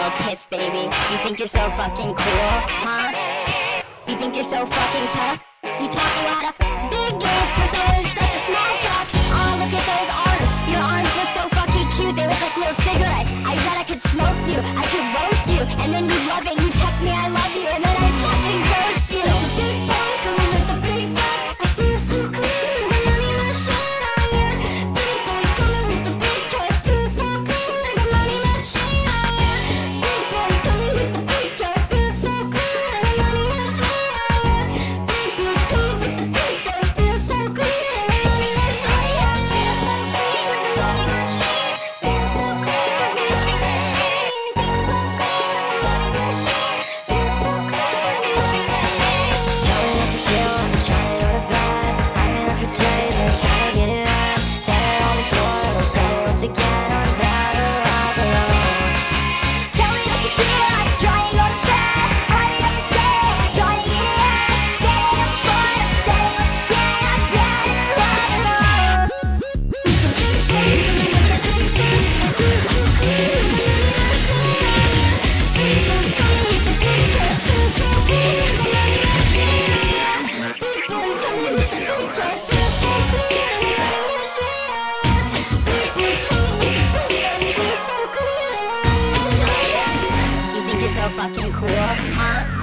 little piss, baby. You think you're so fucking cool, huh? You think you're so fucking tough? You talk a lot of big game for someone such a small talk. Oh, look at those arms. Your arms look so fucking cute. They look like little cigarettes. I bet I could smoke you. I could roast you. And then you love it. You text me, I love you. And then I fucking roast you. The big bones coming with the big strap. I feel so clean. The money, my shit on you. Big boys coming with the big truck. Feel so clean. The money, my shit on you. Big boys coming with the big truck. Feel so clean. The money, my shit on you. Big boys coming with the big truck. Feel so clean. The money, my shit on you. Feel so clean. The money, my shit. Feel so clean. The money, my shit. Feel so clean. The money, my shit. Feel so clean. The money, my shit. Trying not to kill, I'm trying not to vibe. I'm in a fraternity, I'm trying to get it up. Set it on the floor, we'll set it once again. I'm proud of all the love. Tell me what to do, I'm trying to bad. I'm in a fraternity, I'm trying to get it up. Set it on the floor, we'll set it once again. I'm proud of all the love. The big boys coming with the big strap. I feel so clean. The money, my shit on you. Big boys coming with the big truck. Feel so clean. The money, my shit on you. Big boys coming with the big truck. Feel so clean. The money, my shit on you. Big boys coming with the big truck. Feel so clean. The money, my shit on you. You think you're so fucking cool, huh?